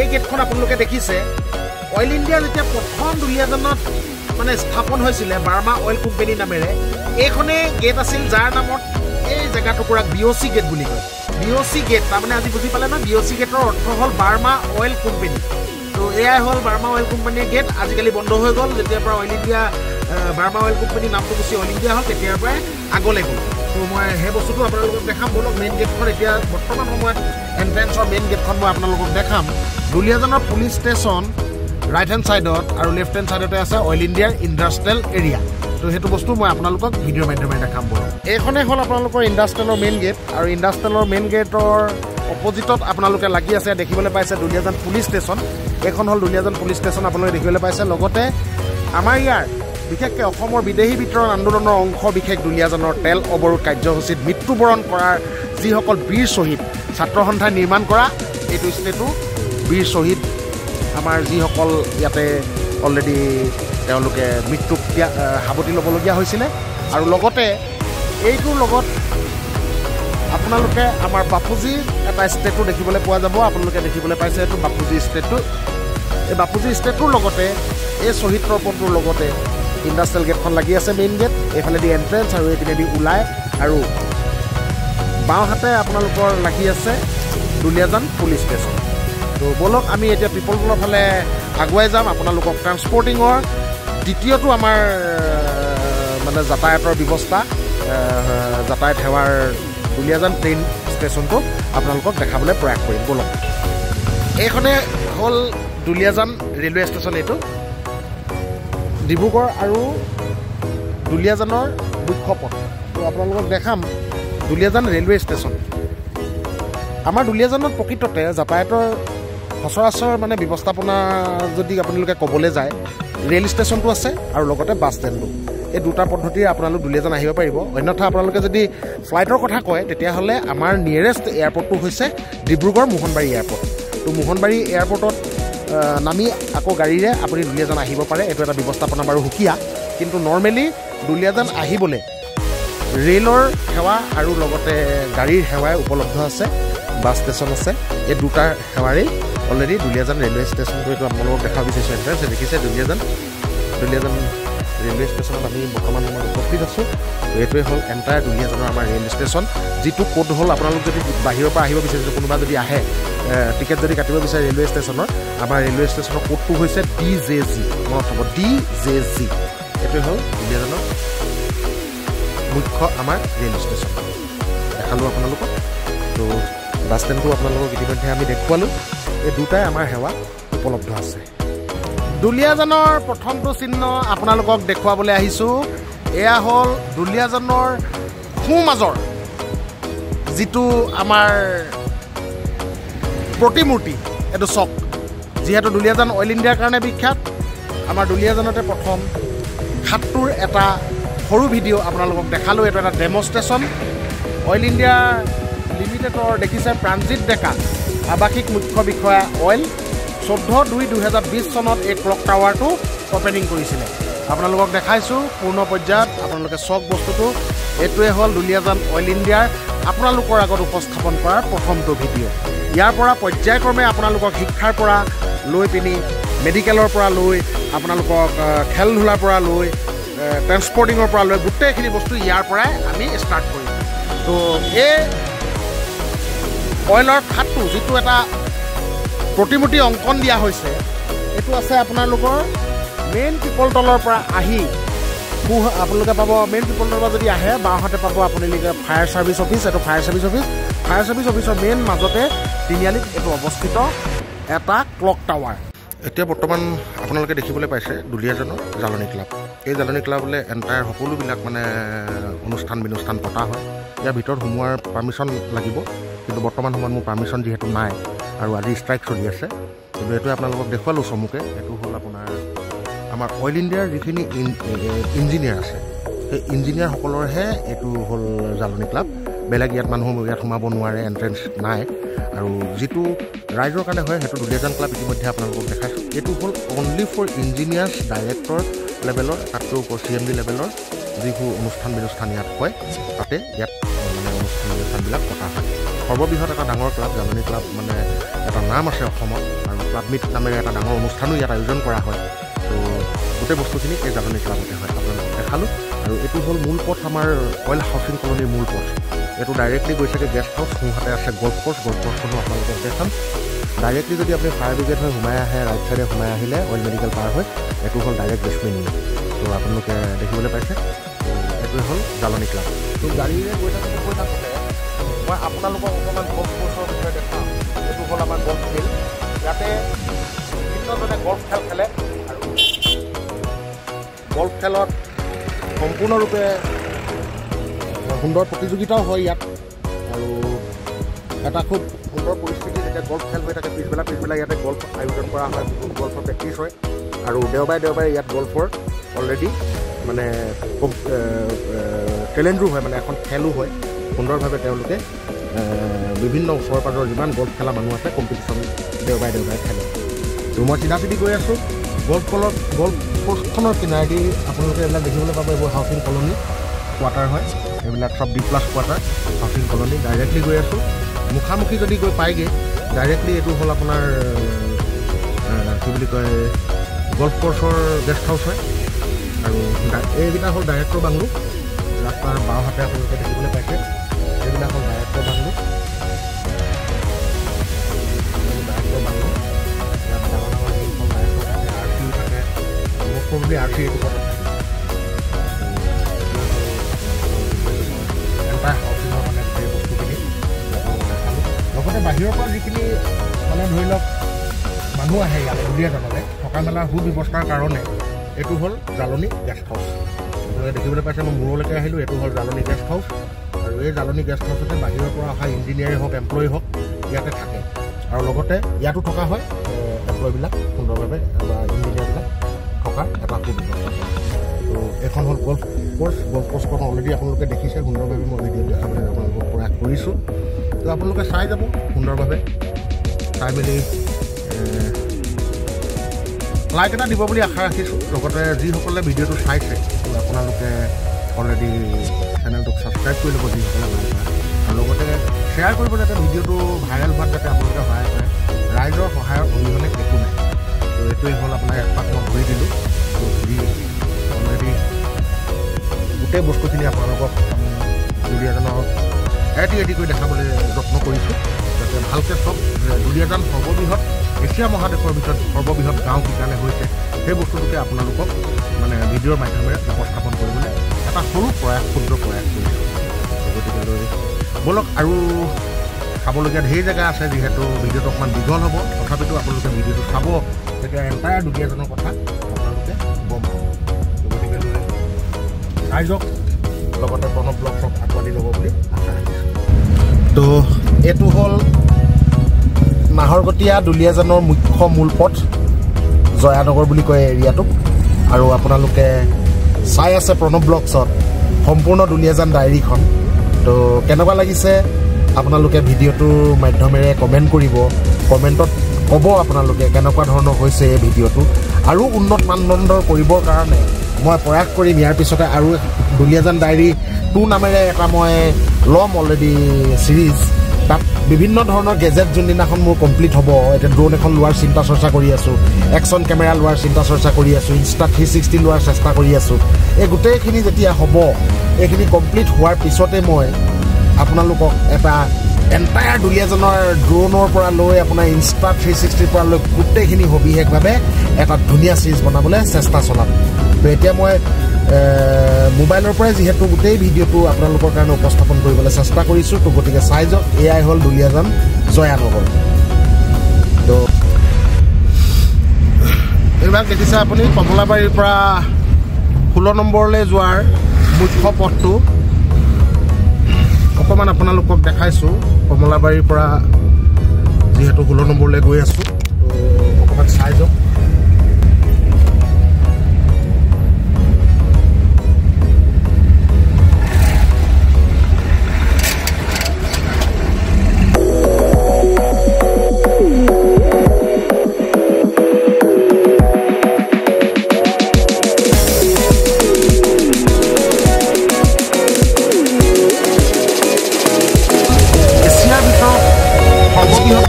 এই গেটখন আপোনালোকে দেখিছে। অইল ইণ্ডিয়া যেতিয়া প্ৰথম দুলিয়াজানত মানে স্থাপন হৈছিলে বাৰ্মা অইল কোম্পানী নামেৰে, এইখনেই গেট আছিল যাৰ নামত এই জেগা টুকুৰাক BOC গেট বুলি কয়। BOC গেট তাৰমানে আজি বুজি পালে ন, BOC গেটৰ অৰ্থ হ'ল বাৰ্মা অইল কোম্পানী। তো এয়াই হ'ল বাৰ্মা অইল কোম্পানীৰ গেট। আজিকালি বন্ধ হৈ গ'ল, যেতিয়াৰ পৰা অইল ইণ্ডিয়া বাৰ্মা অইল কোম্পানীৰ নামটো গুচি অইল ইণ্ডিয়া হ'ল তেতিয়াৰ পৰাই আগলৈ গ'ল। তো মই সেই বস্তুটো আপোনালোকক দেখাম। বলক মেইন গেটখন, এতিয়া বৰ্তমান সময়ত এণ্ট্ৰেঞ্চৰ মেইন গেটখন মই আপোনালোকক দেখাম। দুলিয়াজানৰ পুলিচ ষ্টেচন ৰাইট হেণ্ড ছাইডত আৰু লেফ্ট হেণ্ড ছাইডতে আছে অইল ইণ্ডিয়াৰ ইণ্ডাষ্ট্ৰিয়েল এৰিয়া। তো সেইটো বস্তু মই আপোনালোকক ভিডিঅ'ৰ মাধ্যমে দেখাম। এইখনেই হ'ল আপোনালোকৰ ইণ্ডাষ্ট্ৰিয়েলৰ মেইন গেট। আৰু ইণ্ডাষ্ট্ৰিয়েলৰ মেইন গেটৰ অপজিটত আপোনালোকে লাগি আছে, দেখিবলৈ পাইছে দুলিয়াজান পুলিচ ষ্টেচন। এইখন হ'ল দুলিয়াজান পুলিচ ষ্টেচন, আপোনালোকে দেখিবলৈ পাইছে। লগতে আমাৰ ইয়াৰ বিশেষকৈ অসমৰ বিদেশী বিতৰণ আন্দোলনৰ অংশ বিশেষ দুলিয়াজানৰ তেল অৱৰোধ কাৰ্যসূচীত মৃত্যুবৰণ কৰাৰ যিসকল বীৰ শ্বহীদ ছাত্ৰ সন্থাই নিৰ্মাণ কৰা এইটো ষ্টেটু বীৰ শ্বহীদ আমাৰ যিসকল ইয়াতে অলৰেডি তেওঁলোকে মৃত্যুক সাৱটি ল'বলগীয়া হৈছিলে আৰু লগতে এইটোৰ লগত আপোনালোকে আমাৰ বাপুজি এটা ষ্টেটু দেখিবলৈ পোৱা যাব। আপোনালোকে দেখিবলৈ পাইছে এইটো বাপুজি ষ্টেটু। এই বাপুজি ষ্টেটুৰ লগতে এই শ্বহীদ তৰ্পণটোৰ লগতে ইণ্ডাষ্ট্ৰিয়েল গেটখন লাগি আছে, মেইন গেট এইফালেদি এণ্ট্ৰেঞ্চ আৰু এইপিনেদি ওলায় আৰু বাওঁহাতে আপোনালোকৰ লাগি আছে দুলিয়াজান পুলিচ ষ্টেচন। তো বলক আমি এতিয়া পিপল পুলৰ ফালে আগুৱাই যাম, আপোনালোকক ট্ৰান্সপৰ্টিঙৰ দ্বিতীয়টো আমাৰ মানে যাতায়াতৰ ব্যৱস্থা যাতায়াত সেৱাৰ দুলিয়াজান ট্ৰেইন ষ্টেচনটো আপোনালোকক দেখাবলৈ প্ৰয়াস কৰিম। বলক এইখনে হ'ল দুলিয়াজান ৰেলৱে ষ্টেচন। এইটো ডিব্ৰুগড় আৰু দুলিয়াজানৰ মুখ্য পথ। তো আপোনালোকক দেখাম দুলিয়াজান ৰেলৱে ষ্টেচন। আমাৰ দুলিয়াজানত প্ৰকৃততে যাতায়াতৰ সচৰাচৰ মানে ব্যৱস্থাপনা যদি আপোনালোকে ক'বলৈ যায়, ৰেল ষ্টেচনটো আছে আৰু লগতে বাছ ষ্টেণ্ডটো। এই দুটা পদ্ধতিৰে আপোনালোক দুলিয়াজান আহিব পাৰিব। অন্যথা আপোনালোকে যদি ফ্লাইটৰ কথা কয় তেতিয়াহ'লে আমাৰ নিয়েৰেষ্ট এয়াৰপৰ্টটো হৈছে ডিব্ৰুগড় মোহনবাৰী এয়াৰপৰ্ট। তো মোহনবাৰী এয়াৰপৰ্টত নামি আকৌ গাড়ীৰে আপুনি দুলিয়াজান আহিব পাৰে। এইটো এটা ব্যৱস্থাপনা বাৰু সুকীয়া, কিন্তু নৰ্মেলি দুলিয়াজান আহিবলৈ ৰেলৰ সেৱা আৰু লগতে গাড়ীৰ সেৱাই উপলব্ধ আছে, বাছ ষ্টেচন আছে। এই দুটাৰ সেৱাৰেই অলৰেডি দুলিয়াজান ৰেলৱে ষ্টেচনটো এইটো আপোনালোকক দেখা বিচাৰিছোঁ। এণ্ট্ৰেঞ্চ দেখিছে দুলিয়াজান ৰেলৱে ষ্টেচনত আমি বৰ্তমান সময়ত উপস্থিত আছোঁ। এইটোৱে হ'ল এণ্টায়াৰ দুলিয়াজানৰ আমাৰ ৰেল ষ্টেচন, যিটো ক'ড হ'ল। আপোনালোক যদি বাহিৰৰ পৰা আহিব বিচাৰিছে, কোনোবা যদি আহে টিকেট যদি কাটিব বিচাৰে ৰেলৱে ষ্টেচনৰ, আমাৰ ৰেলৱে ষ্টেচনৰ ক'ডটো হৈছে DJG। মনত হ'ব DJG। এইটোৱে হ'ল দুলিয়াজানৰ মুখ্য আমাৰ ৰেল ষ্টেচন। দেখালোঁ আপোনালোকক। তো বাছ ষ্টেণ্ডটো আপোনালোকক ইতিমধ্যে আমি দেখুৱালোঁ। এই দুটাই আমাৰ সেৱা উপলব্ধ আছে। দুলিয়াজানৰ প্ৰথমটো চিহ্ন আপোনালোকক দেখুৱাবলৈ আহিছোঁ। এয়া হ'ল দুলিয়াজানৰ সোঁমাজৰ যিটো আমাৰ প্ৰতিমূৰ্তি, এইটো চক। যিহেতু দুলিয়াজান অইল ইণ্ডিয়াৰ কাৰণে বিখ্যাত, আমাৰ দুলিয়াজানতে প্ৰথম খাটটোৰ এটা সৰু ভিডিঅ' আপোনালোকক দেখালোঁ। এইটো এটা ডেমনষ্ট্ৰেশ্যন। অইল ইণ্ডিয়া লিমিটেডৰ দেখিছে প্ৰাণজিৎ ডেকা, আৱাসিক মুখ্য বিষয়া অইল, 14/2/2020 চনত এই ক্লক টাৱাৰটো অপেনিং কৰিছিলে। আপোনালোকক দেখাইছোঁ পূৰ্ণ পৰ্যায়ত আপোনালোকে চক বস্তুটো। এইটোৱে হ'ল দুলিয়াজান অইল ইণ্ডিয়াৰ আপোনালোকৰ আগত উপস্থাপন কৰাৰ প্ৰথমটো ভিডিঅ'। ইয়াৰ পৰা পৰ্যায়ক্ৰমে আপোনালোকক শিক্ষাৰ পৰা লৈ পিনি মেডিকেলৰ পৰা লৈ আপোনালোকক খেল ধূলাৰ পৰা লৈ ট্ৰেন্সপৰ্টিঙৰ পৰা লৈ গোটেইখিনি বস্তু ইয়াৰ পৰাই আমি ষ্টাৰ্ট কৰিম। তো এই অইলৰ খাটটো যিটো এটা প্ৰতিমূৰ্তি অংকন দিয়া হৈছে, এইটো আছে আপোনালোকৰ মেইন পিপল তলৰ পৰা আহি আপোনালোকে পাব। মেইন পিপল তলৰ পৰা যদি আহে বাওঁহাতে পাব আপোনালোকে ফায়াৰ ছাৰ্ভিচ অফিচ। এইটো fire service office. Fire service অফিচৰ মেইন মাজতে তিনিআলিত এইটো অৱস্থিত এটা ক্লক টাৱাৰ। এতিয়া বৰ্তমান আপোনালোকে দেখিবলৈ পাইছে দুলিয়াজানৰ জ্বালনী ক্লাব। এই জ্বালনী ক্লাবলৈ এণ্টায়াৰ সকলোবিলাক মানে অনুষ্ঠান বিনুষ্ঠান পতা হয়। ইয়াৰ ভিতৰত সোমোৱাৰ পাৰ্মিশ্যন লাগিব, কিন্তু বৰ্তমান সময়ত মোৰ পাৰ্মিশ্যন যিহেতু নাই আৰু আজি ষ্ট্ৰাইক চলি আছে। কিন্তু এইটোৱে আপোনালোকক দেখুৱালোঁ চমুকৈ। এইটো হ'ল আপোনাৰ আমাৰ অইল ইণ্ডিয়াৰ যিখিনি ইঞ্জিনিয়াৰ আছে, সেই ইঞ্জিনিয়াৰসকলৰহে এইটো হ'ল জ্বালনী ক্লাব। বেলেগ ইয়াত মানুহ ইয়াত সোমাব নোৱাৰে, এণ্ট্ৰেঞ্চ নাই। আৰু যিটো ৰাইজৰ কাৰণে হয় সেইটো দুলিয়াজান ক্লাব ইতিমধ্যে আপোনালোকক দেখাইছোঁ। এইটো হ'ল অনলি ফৰ ইঞ্জিনিয়াৰ্ছ, ডাইৰেক্টৰ লেভেলৰ তাতকৈ ওপৰ CMD লেভেলৰ যিবোৰ অনুষ্ঠান বিনুষ্ঠান ইয়াত হয় তাতে ইয়াত মানে অনুষ্ঠান বিনুষ্ঠানবিলাক পতা হয়। সৰ্ববৃহৎ এটা ডাঙৰ ক্লাব জ্বালনী ক্লাব, মানে এটা নাম আছে অসমত। আৰু ক্লাব মিট নামেৰে এটা ডাঙৰ অনুষ্ঠানো ইয়াত আয়োজন কৰা হয়। তো গোটেই বস্তুখিনি এই জ্বালনী ক্লাবতে হয়, আপোনালোকক দেখালোঁ। আৰু এইটো হ'ল মূল পথ, আমাৰ অইল হাউচিং কলনীৰ মূল পথ। এইটো ডাইৰেক্টলি গৈছেগৈ গেষ্ট হাউচ, সোঁহাতে আছে গল্ফ কৰ্চ। গল্ফ কৰ্চখনো আপোনালোকক দেখাম। ডাইৰেক্টলি যদি আপুনি ফায়াৰ ব্ৰিগেড হৈ সোমাই আহে, ৰাইট ছাইডে সোমাই আহিলে অইল মেডিকেল পাৰ হৈ এইটো হ'ল ডাইৰেক্ট বেচমেণ্ট। তো আপোনালোকে দেখিবলৈ পাইছে এইটোৱে হ'ল জ্বালনী ক্লাব। তো গাড়ীৰে গৈ থাকোঁতে মই আপোনালোকক অকণমান গল্ফ কৰ্চৰ বিষয়ে দেখাম। এইটো হ'ল আমাৰ গল্ফ খেল। ইয়াতে বিভিন্নজনে গল্ফ খেল খেলে আৰু গল্ফ খেলত সম্পূৰ্ণৰূপে সুন্দৰ প্ৰতিযোগিতাও হয় ইয়াত। আৰু এটা খুব সুন্দৰ পৰিস্থিতি, যেতিয়া গল্ফ খেল হৈ থাকে পিছবেলা ইয়াতে গল্ফ আয়োজন কৰা হয়, গল্ফৰ প্ৰেক্টিছ হয়। আৰু দেওবাৰে দেওবাৰে ইয়াত গল্ফৰ অলৰেডি মানে টেলেণ্ট ৰুম হয়, মানে এখন খেলো হয়। সুন্দৰভাৱে তেওঁলোকে বিভিন্ন ওচৰ পাজৰ যিমান গল্ফ খেলা মানুহ আছে কম্পিটিশ্যন দেওবাৰে দেওবাৰে খেলে। তো মই চিধা চিধি গৈ আছোঁ গল্ফ কলত, গল্ফ কৰ্চখনৰ কিনাৰেদি আপোনালোকে এইবিলাক দেখিবলৈ পাব। এইবোৰ হাউচিং কলনী কোৱাৰ্টাৰ হয়, এইবিলাক চব D plus quarter housing colony. Directly গৈ আছোঁ, মুখামুখি যদি গৈ পায়গৈ ডাইৰেক্টলি এইটো হ'ল আপোনাৰ কি বুলি কয় গল্ফ কৰ্চৰ গেষ্ট হাউচ হয়। আৰু এইকেইটা হ'ল ডাইৰেক্টৰ বাংলো, ৰাস্তাৰ বাওঁহাতে আপোনালোকে দেখিবলৈ পাইছে এইবিলাক হ'ল ডাইৰেক্টৰ বাংলো। ডাইৰেক্টৰ বাংলো ইয়াত ডাঙৰ ডাঙৰ যিখন ডাইৰেক্টৰ থাকে, আৰ চি থাকে, মুখ্য বুলি আৰ চি এইটো কথা এণ্টাৰ হাউচিঙৰ মানে গোটেই বস্তুখিনি লগতে বাহিৰৰ পৰা যিখিনি মানে ধৰি লওক মানুহ আহে ইয়ালৈ দুলীয়াজানলৈ থকা মেলাৰ সু ব্যৱস্থাৰ কাৰণে এইটো হ'ল জালনী গেষ্ট হাউচ। আপোনালোকে দেখিবলৈ পাইছে মই মূৰলৈকে আহিলোঁ, এইটো হ'ল জালনী গেষ্ট হাউচ। আৰু এই জালনী গেষ্ট হাউচতে বাহিৰৰ পৰা অহা ইঞ্জিনিয়াৰে হওক এমপ্লয়ী হওক ইয়াতে থাকে। আৰু লগতে ইয়াতো থকা হয় এমপ্লয়বিলাক সুন্দৰভাৱে বা ইঞ্জিনিয়াৰবিলাক থকাৰ এটা সুবিধা। তো এখন হ'ল গল্ফ কৰ্চ। গল্ফ কৰ্চখন অলৰেডি আপোনালোকে দেখিছে সুন্দৰভাৱে, মই ভিডিঅ'টো আপোনালোকক প্ৰয়াস কৰিছোঁ। তো আপোনালোকে চাই যাব সুন্দৰভাৱে, চাই মেলি লাইক এটা দিব বুলি আশা ৰাখিছোঁ। লগতে যিসকলে ভিডিঅ'টো চাইছে আপোনালোকে অলৰেডি চেনেলটোক ছাবস্ক্ৰাইব কৰি ল'ব যিসকলে ভাল পায়, আৰু লগতে শ্বেয়াৰ কৰিব যাতে ভিডিঅ'টো ভাইৰেল হোৱাত যাতে আপোনালোকে সহায় কৰে। ৰাইজৰ সহায়ৰ অবিহনে একো নাই। তো এইটোৱে হ'ল আপোনাৰ একপাক মই ঘূৰি দিলোঁ, ঘূৰি অলৰেডি গোটেই বস্তুখিনি আপোনালোকক দুলীয়াজানৰ এটি এটিকৈ দেখাবলৈ যত্ন কৰিছোঁ যাতে ভালকৈ চব। দুলীয়াজান সৰ্ববৃহৎ এছিয়া মহাদেশৰ ভিতৰত সৰ্ববৃহৎ গাঁও কিকানে হৈছে, সেই বস্তুটোকে আপোনালোকক মানে ভিডিঅ'ৰ মাধ্যমেৰে উপস্থাপন কৰিবলৈ এটা সৰু প্ৰয়াস, ক্ষুদ্ৰ প্ৰয়াস কৰিছোঁ। গতিকেলৈ বলক, আৰু চাবলগীয়া ঢেৰ জেগা আছে। যিহেতু ভিডিঅ'টো অকণমান দীঘল হ'ব, তথাপিতো আপোনালোকে ভিডিঅ'টো চাব, তেতিয়া এণ্টায়াৰ দুলীয়াজানৰ কথা আপোনালোকে গম পাব। গতিকেলৈ চাই যাওক, লগতে প্ৰণৱ ব্লগছক আঁকোৱালি ল'ব বুলি আশা ৰাখিছোঁ। তো এইটো হ'ল নাহৰকটীয়া দুলীয়াজানৰ মুখ্য মূল পথ, জয়ানগৰ বুলি কয় এৰিয়াটোক। আৰু আপোনালোকে চাই আছে প্ৰণৱ ব্লগছত সম্পূৰ্ণ দুলীয়াজান ডায়েৰীখন। তো কেনেকুৱা লাগিছে আপোনালোকে ভিডিঅ'টোৰ মাধ্যমেৰে কমেণ্ট কৰিব, কমেণ্টত ক'ব আপোনালোকে কেনেকুৱা ধৰণৰ হৈছে এই ভিডিঅ'টো। আৰু উন্নত মানদণ্ডৰ কৰিবৰ কাৰণে মই প্ৰয়াস কৰিম। ইয়াৰ পিছতে আৰু দুলীয়াজান ডায়েৰী 2 নামেৰে এটা মই ল'ম অলৰেডি ছিৰিজ। তাত বিভিন্ন ধৰণৰ গেজেট যোনদিনাখন মোৰ কমপ্লিট হ'ব, এতিয়া ড্ৰোন এখন লোৱাৰ চিন্তা চৰ্চা কৰি আছোঁ, একশ্যন কেমেৰা লোৱাৰ চিন্তা চৰ্চা কৰি আছোঁ, ইনষ্টা 360 লোৱাৰ চেষ্টা কৰি আছোঁ। এই গোটেইখিনি যেতিয়া হ'ব, এইখিনি কমপ্লিট হোৱাৰ পিছতে মই আপোনালোকক এটা এণ্টায়াৰ দুলীয়াজানৰ ড্ৰোনৰ পৰা লৈ আপোনাৰ ইনষ্টা 360ৰ পৰা লৈ গোটেইখিনি সবিশেষভাৱে এটা ধুনীয়া চিৰিজ বনাবলৈ চেষ্টা চলাম। তো এতিয়া মই মোবাইলৰ পৰাই যিহেতু গোটেই ভিডিঅ'টো আপোনালোকৰ কাৰণে উপস্থাপন কৰিবলৈ চেষ্টা কৰিছোঁ। তো গতিকে চাই যাওক, এয়াই হ'ল দুলীয়াজান জয়ানগৰ। তো এইবিলাক দেখিছে আপুনি কমলাবাৰীৰ পৰা 16 নম্বৰলৈ যোৱাৰ মুখ্য পথটো অকণমান আপোনালোকক দেখাইছোঁ। কমলাবাৰীৰ পৰা যিহেতু 16 নম্বৰলৈ গৈ আছোঁ, তো অকণমান চাই যাওক।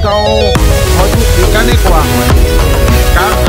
গাঁও হয়তো এইকাৰণে কোৱা হয় কাৰণ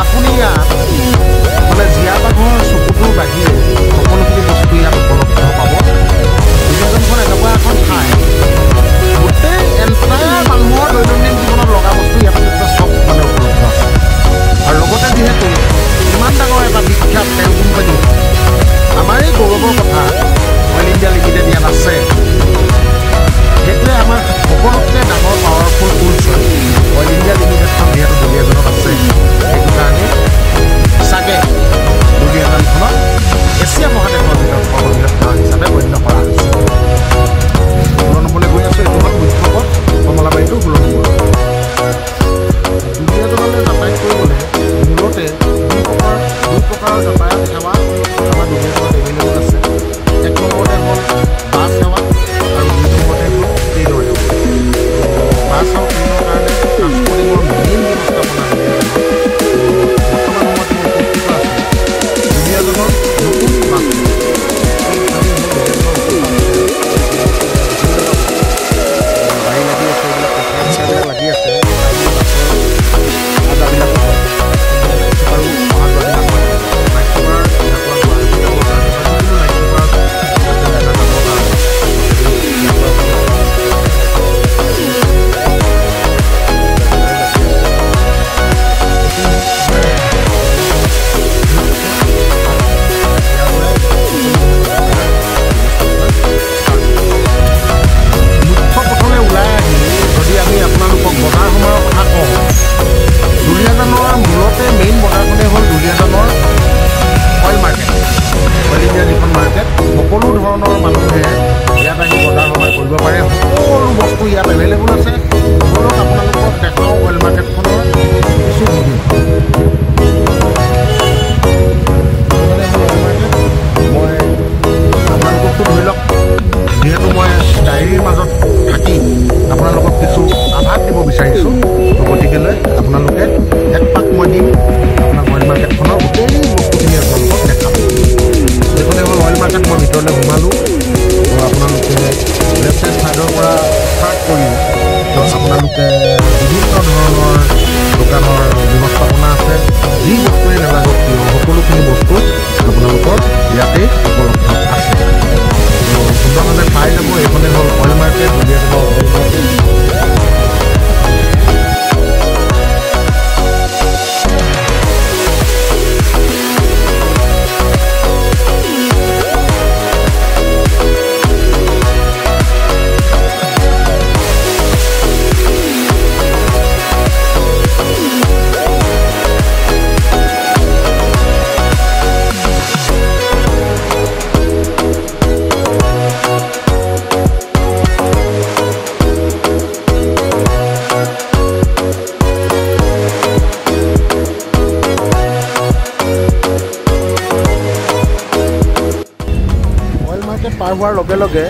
পার হওয়ার লগে লগে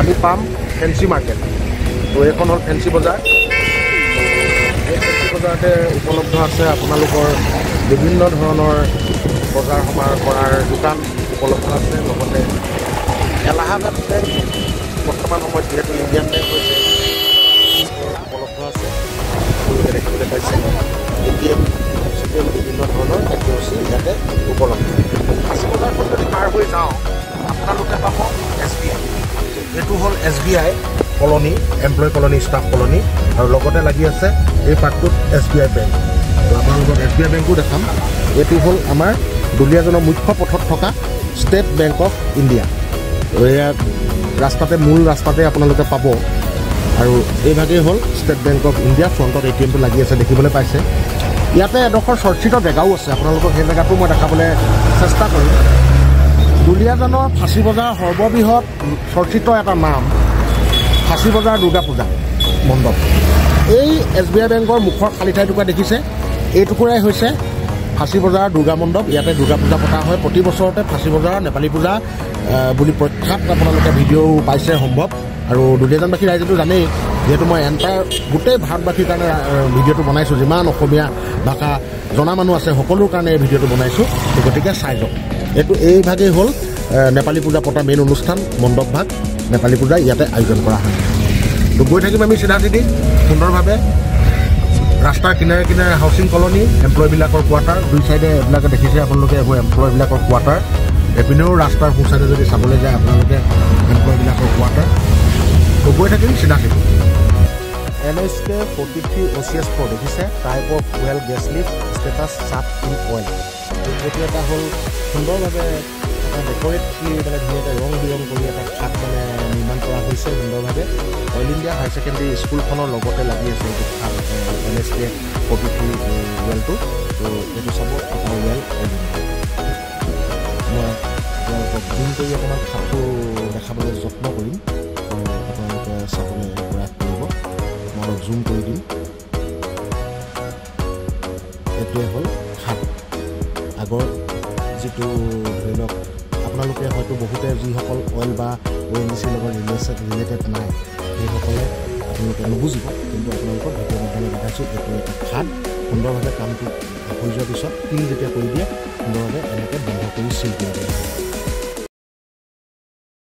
আমি পাম ফেন্সি মার্কেট। তো এখন হল ফেন্সি বজার। এই ফেন্সি বজারতে উপলব্ধ আছে আপোনালোকৰ বিভিন্ন ধৰণৰ বজাৰ সমাৰ কৰাৰ দোকান উপলব্ধ আছে। লগতে এলাহাবাদ বেংক বৰ্তমান সময়ত যিহেতু ইণ্ডিয়ান বেংক হৈছে উপলব্ধ আছে। দেখিবলৈ পাইছে বিভিন্ন ধৰণৰ এক্টিভিটি ইয়াতে উপলব্ধ। ফাঁচি বজাৰখন যদি পাৰ হৈ যাওঁ আপোনালোকে পাব এছ বি আই। এইটো হ'ল S B I colony, employ colony, staff colony, আৰু লগতে লাগি আছে এই পাৰ্কটোত এছ বি আই বেংক। আপোনালোকক এছ বি আই বেংকো দেখাম। এইটো হ'ল আমাৰ দুলীয়াজানৰ মুখ্য পথত থকা ষ্টেট বেংক অফ ইণ্ডিয়া। এয়া ৰাস্তাতে, মূল ৰাস্তাতে আপোনালোকে পাব। আৰু এইভাগেই হ'ল ষ্টেট বেংক অফ ইণ্ডিয়া। ফ্ৰণ্টত এ টি এমটো লাগি আছে, দেখিবলৈ পাইছে। ইয়াতে এডোখৰ চৰ্চিত জেগাও আছে, আপোনালোকক সেই জেগাটো মই দেখাবলৈ চেষ্টা কৰিম। দুলীয়াজানৰ ফাঁচি বজাৰ সৰ্ববৃহৎ চৰ্চিত এটা নাম ফাঁচি বজাৰ দুৰ্গা পূজা মণ্ডপ। এই এছ বি আই বেংকৰ মুখৰ খালী ঠাই টুকুৰা দেখিছে, এই টুকুৰাই হৈছে ফাঁচি বজাৰ দুৰ্গা মণ্ডপ। ইয়াতে দুৰ্গা পূজা পতা হয় প্ৰতি বছৰতে। ফাঁচি বজাৰ নেপালী পূজা বুলি প্ৰখ্যাত, আপোনালোকে ভিডিঅ' পাইছে সম্ভৱ। আৰু দুলীয়াজানবাসী ৰাইজেতো জানেই, যিহেতু মই এণ্টায়াৰ গোটেই ভাৰতবাসীৰ কাৰণে ভিডিঅ'টো বনাইছোঁ। যিমান অসমীয়া ভাষা জনা মানুহ আছে সকলোৰ কাৰণে এই ভিডিঅ'টো বনাইছোঁ, গতিকে চাই লওক। এইটো এইভাগেই হ'ল নেপালী পূজা পতা মেইন অনুষ্ঠান মণ্ডপ ভাগ। নেপালী পূজা ইয়াতে আয়োজন কৰা হয়। তো গৈ থাকিম আমি চিধা চিধি সুন্দৰভাৱে। ৰাস্তাৰ কিনাৰে কিনাৰে হাউচিং কলনী, এমপ্লয়বিলাকৰ কোৱাৰ্টাৰ, দুই ছাইডে এইবিলাকে দেখিছে আপোনালোকে এইবোৰ এমপ্লয়বিলাকৰ কোৱাৰ্টাৰ। এপিনেও ৰাস্তাৰ সোঁ ছাইডে যদি চাবলৈ যায় আপোনালোকে এমপ্লয়বিলাকৰ কোৱাৰ্টাৰ। তো গৈ থাকিম চিধা চিধি। NHK 43 OCS 4 দেখিছে, type of well gas lift status চাপ ইন অইল। এইটো এটা হ'ল সুন্দৰভাৱে এটা ডেকৰেটলি মানে ধুনীয়াকৈ ৰং বিৰং কৰি এটা খাট মানে নিৰ্মাণ কৰা হৈছে সুন্দৰভাৱে। অইল ইণ্ডিয়া হায়াৰ ছেকেণ্ডেৰী স্কুলখনৰ লগতে লাগি আছে এইটো খাট, NHK 43 ৱেলটো। তো এইটো চাব এটা ৱেল অইল ইণ্ডিয়া। মই আপোনালোকক জুম কৰি অকণমান খাটটো দেখাবলৈ যত্ন কৰিম, আপোনালোকে চাবলৈ প্ৰয়াস কৰিব। মই অলপ জুম কৰি দিম। এইটোৱে হ'ল খাট। আগৰ যিটো ধৰি লওক আপোনালোকে হয়তো বহুতে যিসকল অইল বা ONGCৰ লগত ৰিলেটেড নাই সেইসকলে আপোনালোকে নুবুজিব, কিন্তু আপোনালোকক ভিডিঅ'ৰ মাধ্যমে দেখাইছোঁ। এইটো এটা খাট, সুন্দৰভাৱে কামটো হৈ যোৱাৰ পিছত পিল যেতিয়া কৰি দিয়ে সুন্দৰভাৱে এনেকৈ বন্ধ কৰি চিল কৰি দিয়ে।